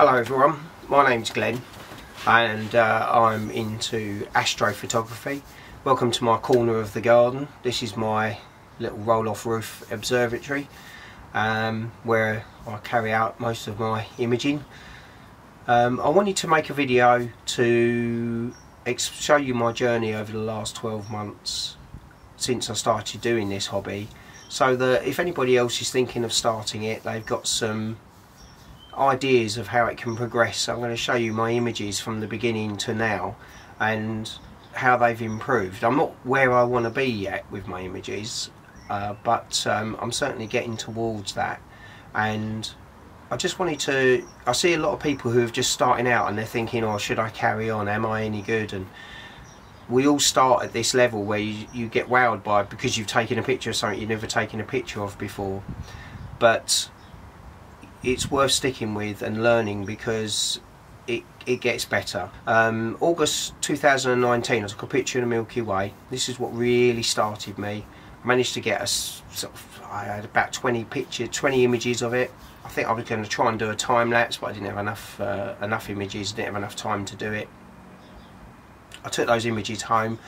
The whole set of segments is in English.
Hello everyone, my name's Glenn and I'm into astrophotography. Welcome to my corner of the garden. This is my little roll-off roof observatory where I carry out most of my imaging. I wanted to make a video to show you my journey over the last 12 months since I started doing this hobby, so that if anybody else is thinking of starting it, they've got some ideas of how it can progress. So I'm going to show you my images from the beginning to now and how they've improved. I'm not where I want to be yet with my images, but I'm certainly getting towards that. And I just wanted to, I see a lot of people who have just starting out and they're thinking, oh, should I carry on, am I any good? And we all start at this level where you get wowed by it because you've taken a picture of something you've never taken a picture of before. But it's worth sticking with and learning because it gets better. August 2019, I took a picture of the Milky Way. This is what really started me. I managed to get I had about 20 images of it. I think I was going to try and do a time lapse, but I didn't have enough images, didn't have enough time to do it. I took those images home,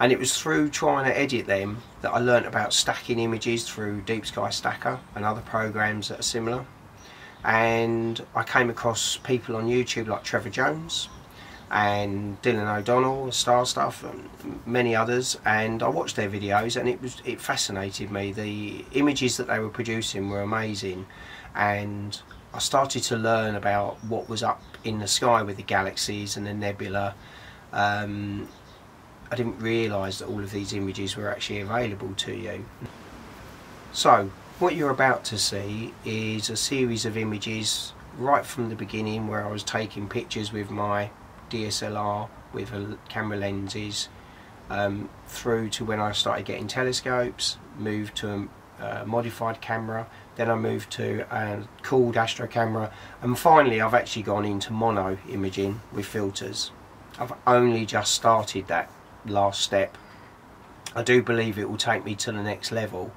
and it was through trying to edit them that I learnt about stacking images through Deep Sky Stacker and other programs that are similar. And I came across people on YouTube like Trevor Jones and Dylan O'Donnell, Star Stuff, and many others, and I watched their videos, and it fascinated me. The images that they were producing were amazing, and I started to learn about what was up in the sky with the galaxies and the nebula. I didn't realise that all of these images were actually available to you. So what you're about to see is a series of images right from the beginning, where I was taking pictures with my DSLR with camera lenses, through to when I started getting telescopes, moved to a modified camera, then I moved to a cooled astro camera, and finally I've actually gone into mono imaging with filters. I've only just started that last step. I do believe it will take me to the next level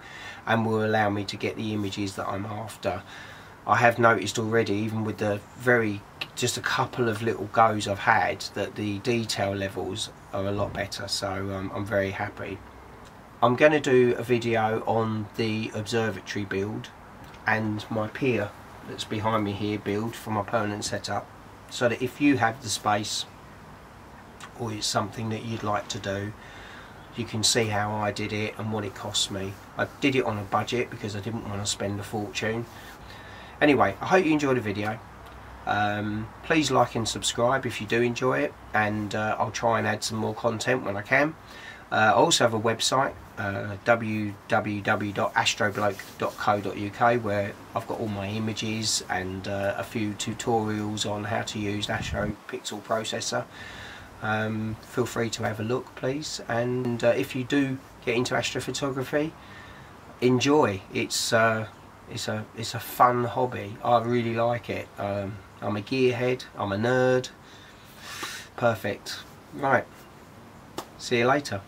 and will allow me to get the images that I'm after. I have noticed already, even with the just a couple of little goes I've had, that the detail levels are a lot better, so I'm very happy. I'm going to do a video on the observatory build and my pier that's behind me here build for my permanent setup, so that if you have the space or it's something that you'd like to do, you can see how I did it and what it cost me. I did it on a budget because I didn't want to spend a fortune. Anyway, I hope you enjoyed the video. Please like and subscribe if you do enjoy it, and I'll try and add some more content when I can. I also have a website, www.astrobloke.co.uk, where I've got all my images and a few tutorials on how to use Astro Pixel Processor. Feel free to have a look, please, and if you do get into astrophotography, enjoy. It's a fun hobby. I really like it. I'm a gearhead, I'm a nerd. Perfect. Right, see you later.